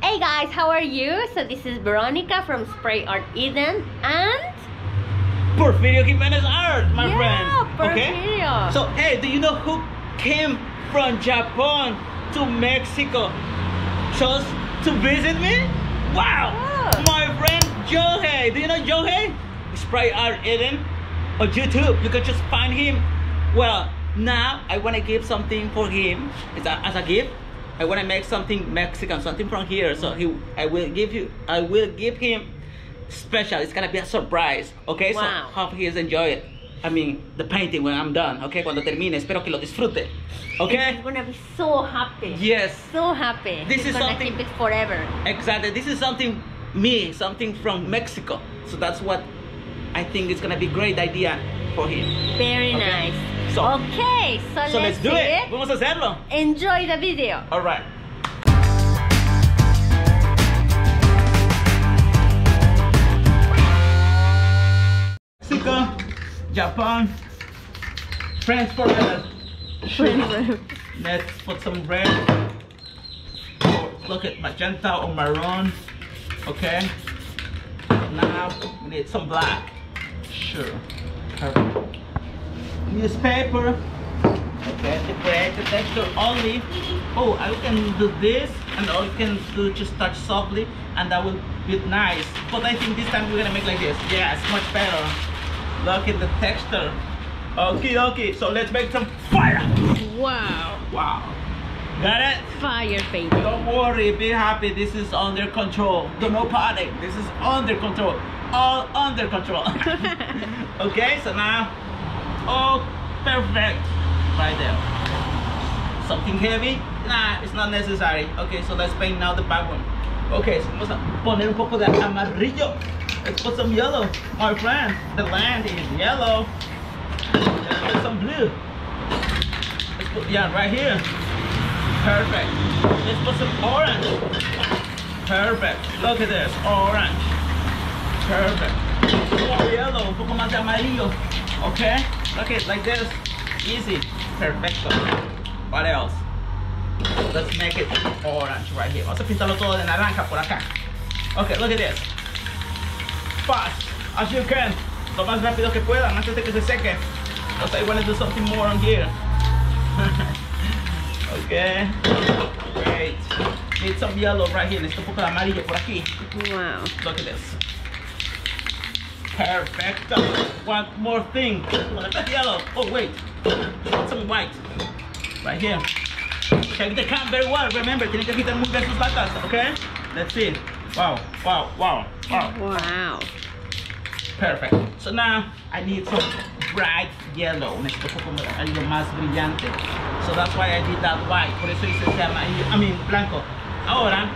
Hey guys, how are you? So this is Veronica from Spray Art Eden and Porfirio Jimenez Art, my friend. Porfirio. Okay? So hey, do you know who came from Japan to Mexico just to visit me? Wow! Oh. My friend Yohei. Do you know Yohei? Spray Art Eden on YouTube. You can just find him. Well, now I want to give something for him as a gift. I want to make something Mexican, something from here. So I will give him special. It's gonna be a surprise. Okay, wow. So hope he enjoys it. I mean, the painting when I'm done. Okay, cuando termine, espero que lo disfrute. Okay. He's gonna be so happy. Yes. So happy. This is gonna something keep it forever. Exactly. This is something from Mexico. So that's what I think it's gonna be a great idea for him. Very okay? Nice. So, okay, so let's do it. Vamos a hacerlo. Enjoy the video. All right. Mexico, Japan, friends forever. Friends. Let's put some red. Look at magenta or maroon. Okay. Now we need some black. Sure. Perfect. Newspaper, okay, to create the texture only. Oh, I can do this, and all you can do just touch softly, and that will be nice. But I think this time we're gonna make like this. Yes, much better. Look at the texture. Okay, okay. So let's make some fire. Wow. Wow. Got it? Fire, baby. Don't worry. Be happy. This is under control. Do not panic. This is under control. All under control. Okay. So now. Oh, perfect, right there. Something heavy? Nah, it's not necessary. Okay, so let's paint now the back one. Okay, so vamos a poner un poco de amarillo. Let's put some yellow, my friend. The land is yellow. Let's put some blue. Let's put, yeah, right here. Perfect. Let's put some orange. Perfect. Look at this, orange. Perfect. More yellow, un poco más de amarillo. Okay, look at it like this. Easy. Perfecto. What else? Let's make it orange right here. Vamos a pintarlo todo de naranja por acá. Okay, look at this. Fast as you can. Lo más rápido que puedan antes de que se seque. Because I want to do something more on here. Okay. Great. Need some yellow right here. Necesito un poco de amarillo por aquí. Wow. Look at this. Perfect. One more thing. Look at the yellow. Oh wait. Some white. Right here. Check the can very well. Remember, tiene que quitar muchas sus latas. Okay. Let's see. Wow. Wow. Wow. Wow. Wow. Perfect. So now I need some bright yellow. Necesito como algo más brillante. So that's why I did that white. Por eso hice ese amarillo. I mean blanco. Ahora,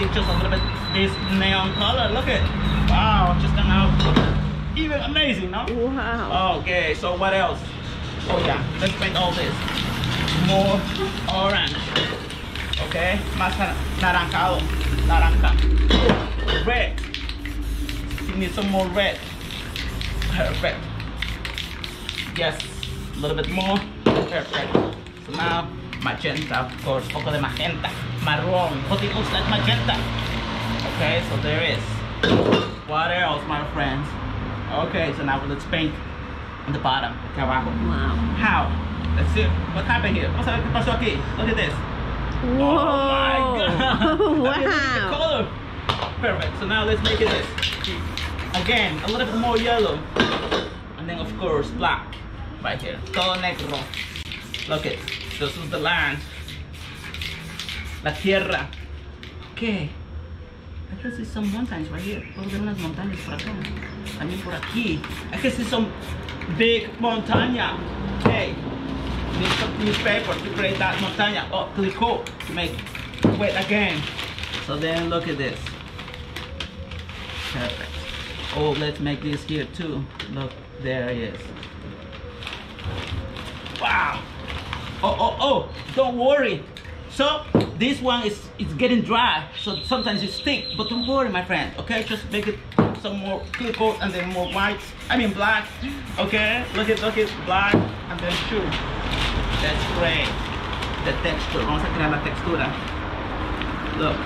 it's just a little bit this neon color. Look at. Wow. Just an outfit. Even amazing, no? Wow. Okay, so what else? Oh yeah, let's paint all this. More orange. Okay, más naranjado. Naranja. Red. You need some more red. Perfect. Yes, a little bit more. Perfect. So now, magenta, of course. Poco de magenta. Marrón. But it looks like magenta. Okay, so there is. What else, my friends? Okay, so now let's paint on the bottom. Wow. How? Let's see what happened here. Look at this. Whoa. Oh my god. Wow. The color. Perfect. So now let's make it this. Again, a little bit more yellow. And then of course black. Right here. Todo negro. Look at this is the land. La tierra. Okay. I can see some mountains right here. I mean, por aquí. I can see some big montaña. Okay. Need some newspaper to create that montaña. Oh, clico. Make wet again. So then look at this. Perfect. Oh, let's make this here too. Look, there it is. Wow. Oh, oh, oh. Don't worry. So this one is getting dry, so sometimes it stinks, but don't worry, my friend. Okay, just make it some more clear coat and then more white. I mean black. Okay, look at black, and then sure. That's great. The texture. Vamos a crear la textura. Look.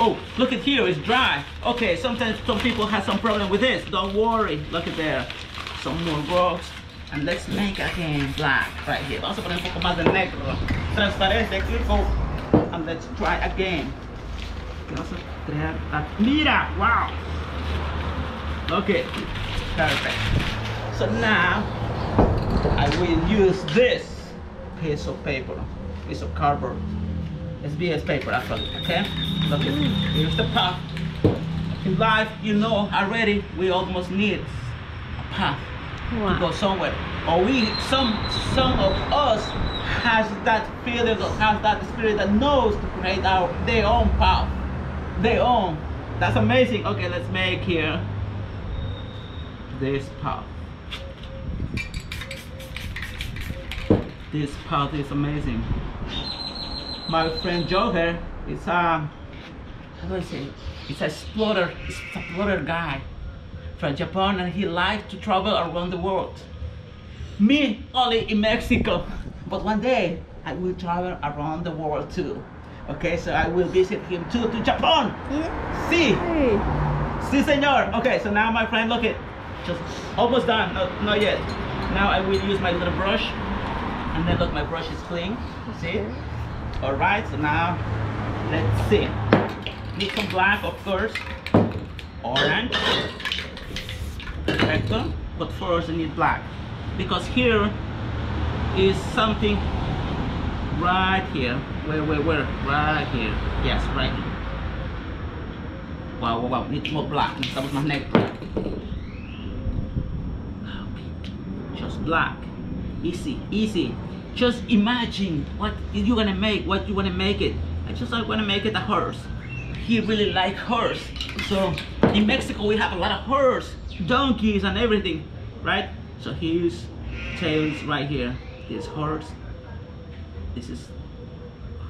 Oh, look at here, it's dry. Okay, sometimes some people have some problem with this. Don't worry. Look at there. Some more rocks. And let's make again black right here. Vamos a poner un poco más de negro. Transparente, clico. And let's try again. Vamos a crear a... Mira! Wow! Okay. Perfect. So now, I will use this piece of paper, piece of cardboard. SBS paper actually, okay? Look at it. Here's the path. In life, you know already we almost need a path to go somewhere. Or we, some of us has that feeling, has that spirit that knows to create their own path. Their own. That's amazing. Okay, let's make here this path. This path is amazing. My friend Yohei is a, how do I say, it's an explorer, guy from Japan, and he likes to travel around the world. Me, only in Mexico. But one day, I will travel around the world too. Okay, so I will visit him too, to Japan. Yeah. Si. Hey. Si, senor. Okay, so now my friend, look it. Just almost done, not yet. Now I will use my little brush. And then look, my brush is clean, see? All right, so now let's see. Need some black, of course. Orange. Perfecto. But first, I need black because here is something right here. Where? Right here. Yes, right here. Wow, wow, wow. Need more black. Necesitamos más negro. Just black. Easy, easy. Just imagine what you're gonna make, what you wanna make it. I wanna make it a horse. He really likes horse. So in Mexico we have a lot of horse, donkeys and everything, right? So here's tails right here. This horse. This is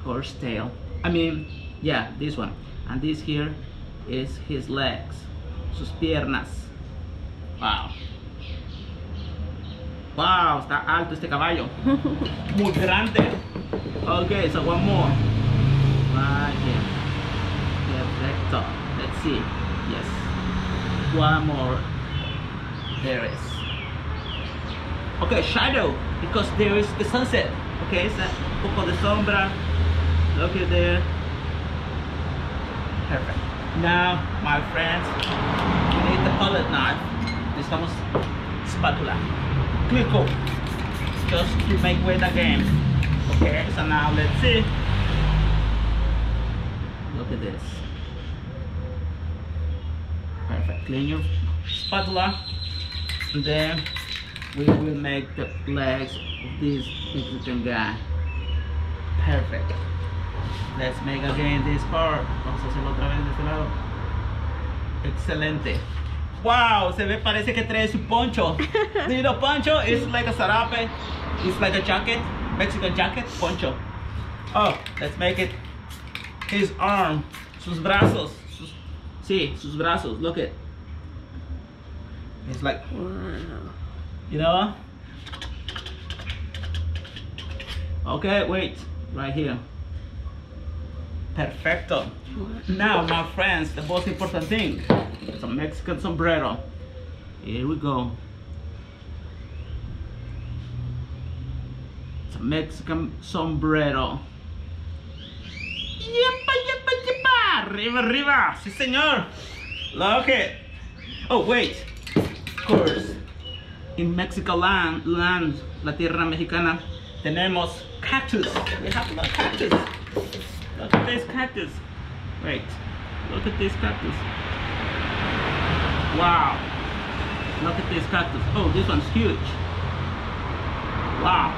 horse tail. I mean, yeah, this one. And this here is his legs. Sus piernas. Wow. Wow, está alto este caballo. Muy grande. Okay, so one more. Right here. Perfecto. Let's see. Yes. One more. There is. Okay, shadow. Because there is the sunset. Okay, it's a poco de sombra. Look at there. Perfect. Now, my friends, we need the palette knife. Necesitamos spatula. Click up just to make weight again. Okay, so now let's see. Look at this. Perfect. Clean your spatula. And then we will make the legs of this little guy. Perfect. Let's make again this part. Vamos a hacerlo otra vez de este lado. Excelente. Wow, se ve, parece que trae su poncho. Do you know poncho? It's like a sarape. It's like a jacket, Mexican jacket, poncho. Oh, let's make it his arm, sus brazos. Sus brazos, look it. It's like, you know? Okay, wait, right here. Perfecto. Now, my friends, the most important thing. It's a Mexican sombrero. Here we go. It's a Mexican sombrero. Yepa, yepa, yepa. Arriba, arriba. Sí, señor. Look it. Oh, wait. Of course. In Mexico land, la tierra mexicana, tenemos cactus. We have a lot of cactus. Look at this cactus. Wait. Look at this cactus. Wow, look at this cactus. Oh, this one's huge. Wow,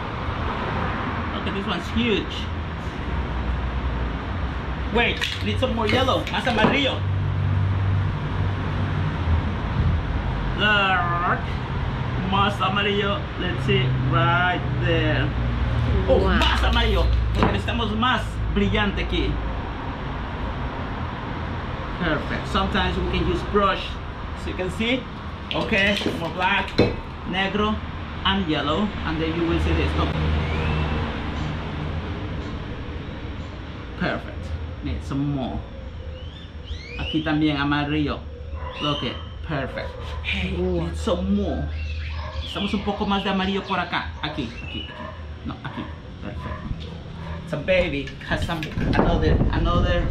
look at this one's huge. Wait, need some more yellow. Más amarillo. Look, más amarillo. Let's see, right there. Oh, wow. Más amarillo. Porque necesitamos más brillante aquí. Perfect. Sometimes we can use brush. So you can see, okay, more black, negro, and yellow, and then you will see this. Look. Perfect. Need some more. Aquí también amarillo. Look it. Perfect. Hey, need some more. Estamos un poco más de amarillo por acá. Aquí, aquí, aquí. No, aquí. Perfect. So baby has some another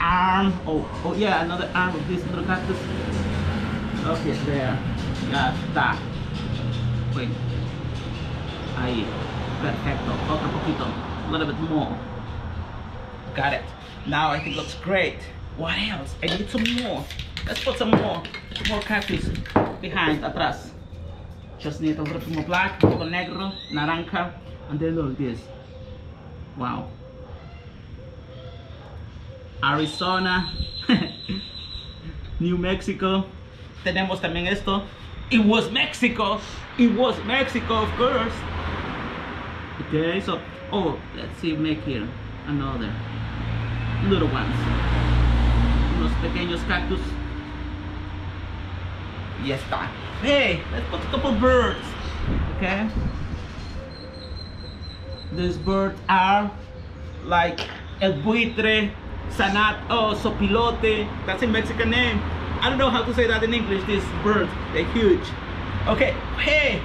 arm. Oh yeah, another arm of this little cactus. Okay, there. Ya está. Wait. Ahí. Perfecto. Otro poquito. A little bit more. Got it. Now I think it looks great. What else? I need some more. Let's put some more cactus behind, atrás. Just need a little bit more black, a little negro, naranja, and then look at this. Wow. Arizona, New Mexico. Tenemos también esto. It was Mexico, of course. Okay, so, oh, let's see, make here another. Little ones. Unos pequeños cactus. Ya está. Hey, let's put a couple birds. Okay. These birds are like el buitre, sanato, sopilote. That's a Mexican name. I don't know how to say that in English. These birds, they're huge. Okay, hey.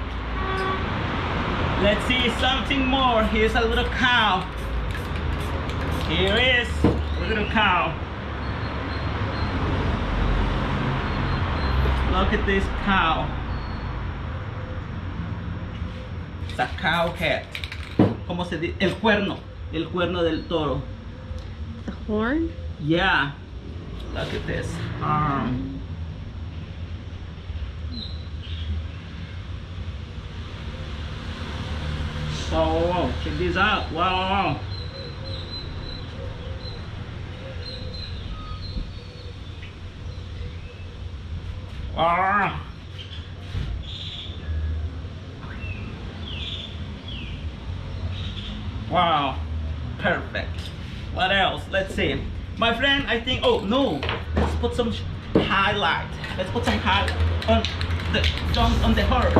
Let's see something more. Here's a little cow. Here is a little cow. Look at this cow. It's a cow head. ¿Cómo se dice? El cuerno. El cuerno del toro. The horn? Yeah. Look at this arm. Wow, check this out. Wow. Ah. Wow, perfect. What else? Let's see. My friend, I think, oh no, let's put some highlight. Let's put some highlight on the horse.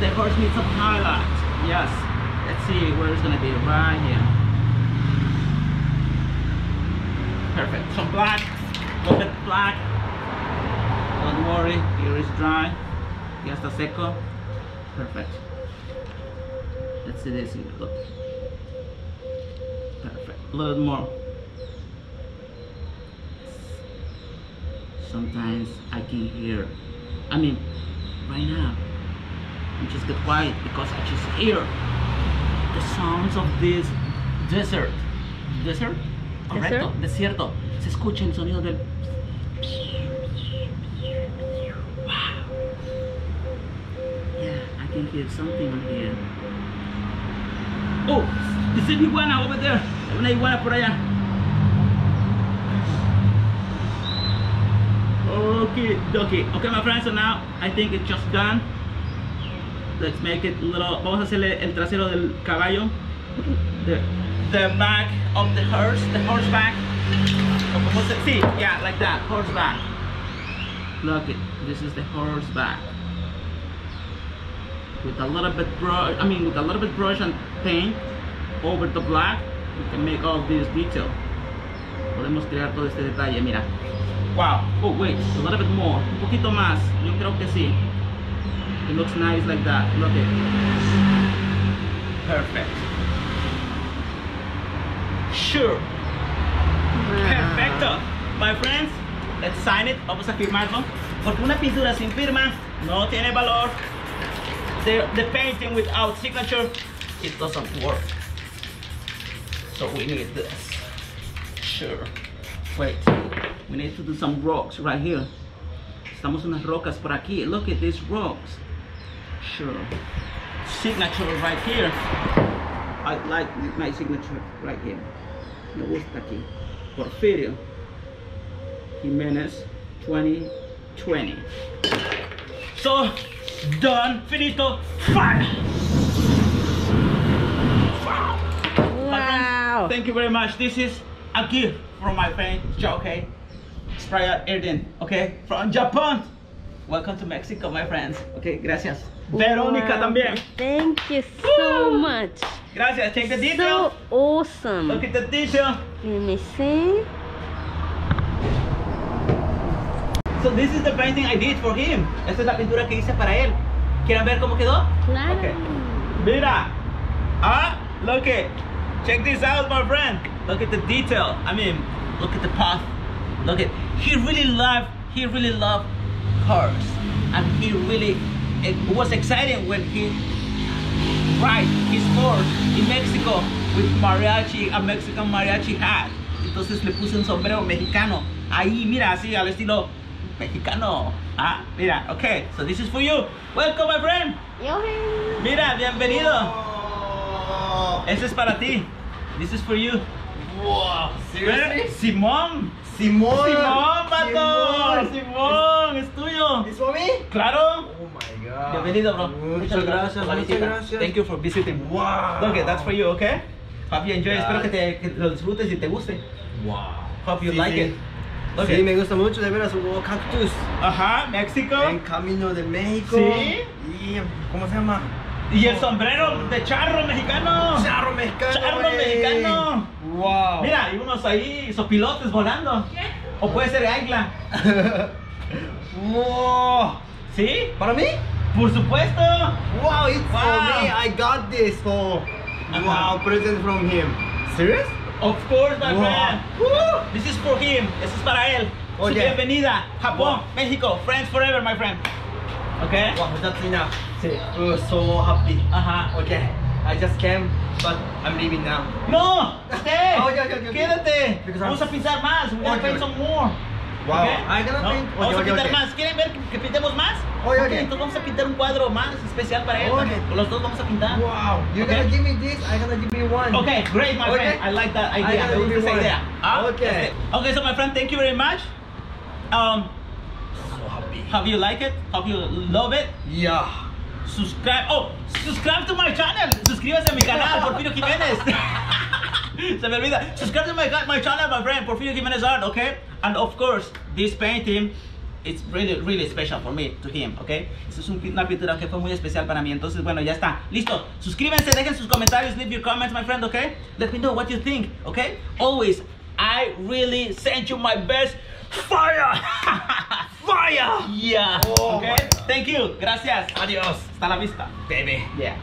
The horse needs some highlight. Yes. Let's see where it's gonna be. Right here. Perfect. Some black. A little bit black. Don't worry, here is dry. Ya está seco. Perfect. Let's see this here. Look. Perfect. A little more. Sometimes I can hear. I mean, right now, I just get quiet because I just hear the sounds of this desert. Desert? Correcto. Desierto. Se escucha el sonido del. I can hear something on here. Oh, it's an iguana over there. Una iguana por allá. Okay, my friends. So now I think it's just done. Let's make it a little. Vamos a hacerle el trasero del caballo. The back of the horse back. See, yeah, like that, horse back. Look it. This is the horse back. With a little bit brush, and paint over the black, we can make all this detail. Podemos crear todo este detalle, mira. Wow. Oh wait, a little bit more. Un poquito más. Yo creo que sí. It looks nice like that. Look it. Perfect. Sure. Perfecto. My friends, let's sign it. Vamos a firmarlo. Porque una pintura sin firma no tiene valor. The painting without signature, it doesn't work. So we need this. Sure. Wait. We need to do some rocks right here. Estamos unas rocas por aquí. Look at these rocks. Sure. Signature right here. I like my signature right here. Me gusta aquí. Porfirio Jimenez 2020. So. Done, finito, fire! Wow! Thank you very much. This is a gift from my friend Yohei, Spray Art Eden, okay? From Japan. Welcome to Mexico, my friends. Okay, gracias. Veronica también. Thank you so much. Gracias. Take the detail. So awesome. Look at the detail. Let me see. So this is the painting I did for him. Esta es la pintura que hice para él. ¿Quieren ver cómo quedó? Claro. Okay. Mira. Ah, look it. Check this out, my friend. Look at the detail. I mean, look at the path. Look at. He really loved cars, and he really. It was exciting when he ride his horse in Mexico with mariachi, a Mexican mariachi hat. Entonces le puse un sombrero mexicano. Ahí, mira, así al estilo mexicano. Ah, mira. Okay, so this is for you. Welcome, my friend. Yohei. Mira, bienvenido. Whoa. Este es para ti. This is for you. Wow, seriously? Simón, es tuyo. ¿Es for me? Claro. Oh my God. Bienvenido, bro. Muchas gracias. Thank you for visiting. Wow. Look, that's for you, okay? Hope you enjoy. Yeah. Espero que lo disfrutes y te guste. Wow. Hope you like it. Look, sí, me gusta mucho, de veras. Oh, cactus. Ajá, México. En camino de México. Sí. Y, ¿cómo se llama? Y el sombrero de charro mexicano. Charro mexicano. Wow. Mira, hay unos ahí, sopilotes volando. ¿Qué? O puede ser águila. Wow. ¿Sí? ¿Para mí? Por supuesto. Wow, it's for me. I got this for wow, present from him. Serious? Of course, my friend. Woo. This is for him. Esto es para él. Oye. Su bienvenida. Japón, México, friends forever, my friend. Okay. Wow, that's enough. Sí. We were so happy. Ajá. Okay. I just came, but I'm leaving now. No. Stay. Oh, yeah. Quédate. Vamos a pintar más. We're gonna paint some more. Wow. Okay? I'm gonna paint. No. Vamos a pintar más. ¿Quieren ver que pintemos más? Okay. Entonces vamos a pintar un cuadro más especial para él. Los dos vamos a pintar. Wow. You're gonna give me this. I'm gonna give me one. Okay. Great, my friend. I like that idea. I like this idea. Okay. Okay. So, my friend, thank you very much. How you like it? How you love it? Yeah. Subscribe. Oh, subscribe to my channel. Suscríbase a mi canal, Porfirio Jimenez. Se me olvida. Subscribe to my channel, my friend, Porfirio Jimenez Art. Okay. And of course, this painting, it's really special for me, to him. Okay. Esta es una pintura que fue muy especial para mí. Entonces, bueno, ya está. Listo. Suscríbanse. Dejen sus comentarios. Leave your comments, my friend. Okay. Let me know what you think. Okay. Always, I really send you my best. Fire! Fire! Yeah. Oh, okay. Thank you. Gracias. Adiós. Hasta la vista, baby. Yeah.